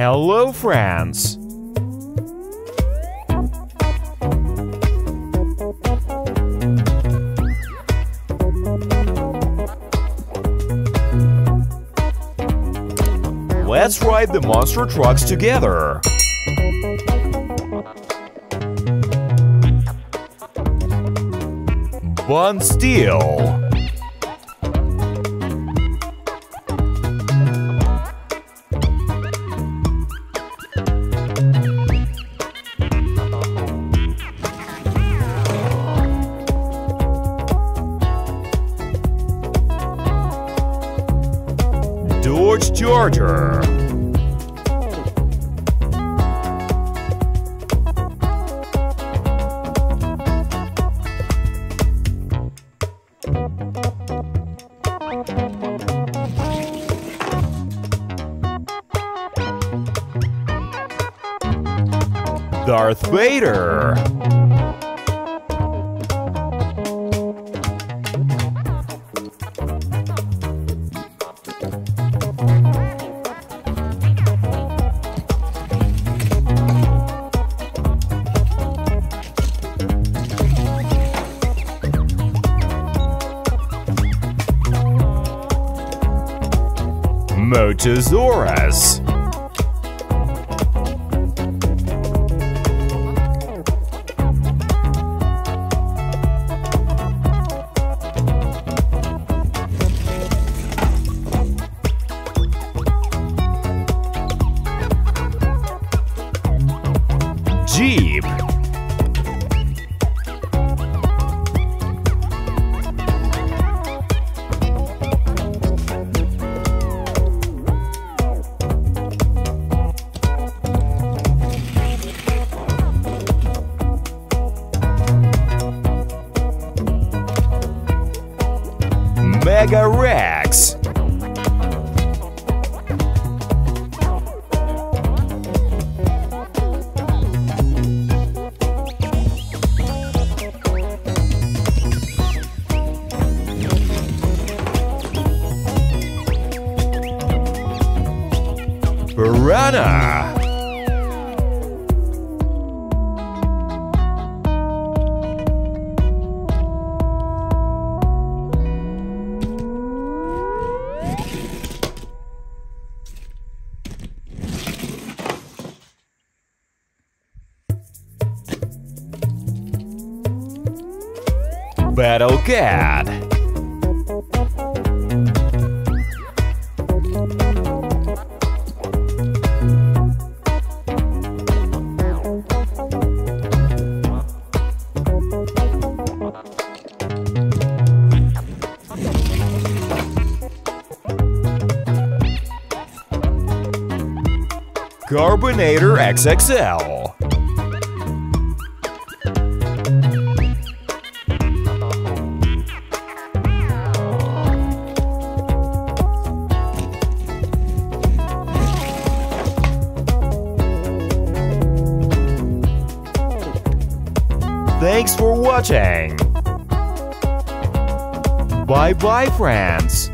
Hello, friends! Let's ride the monster trucks together! Bun Steel! Dodge Charger, Darth Vader. Motosaurus, Jeep, Mega Rex, Piranha, Battle Cat, Carbonator XXL. Thanks for watching! Bye-bye, friends!